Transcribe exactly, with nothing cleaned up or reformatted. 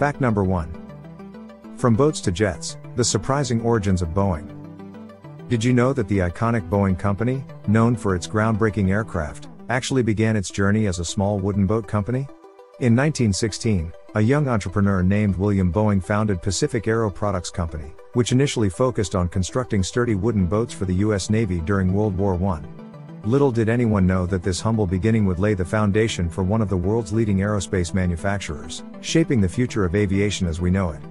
Fact number one. From boats to jets, the surprising origins of Boeing. Did you know that the iconic Boeing company, known for its groundbreaking aircraft, actually began its journey as a small wooden boat company? In nineteen sixteen, a young entrepreneur named William Boeing founded Pacific Aero Products Company, which initially focused on constructing sturdy wooden boats for the U S Navy during World War One. Little did anyone know that this humble beginning would lay the foundation for one of the world's leading aerospace manufacturers, shaping the future of aviation as we know it.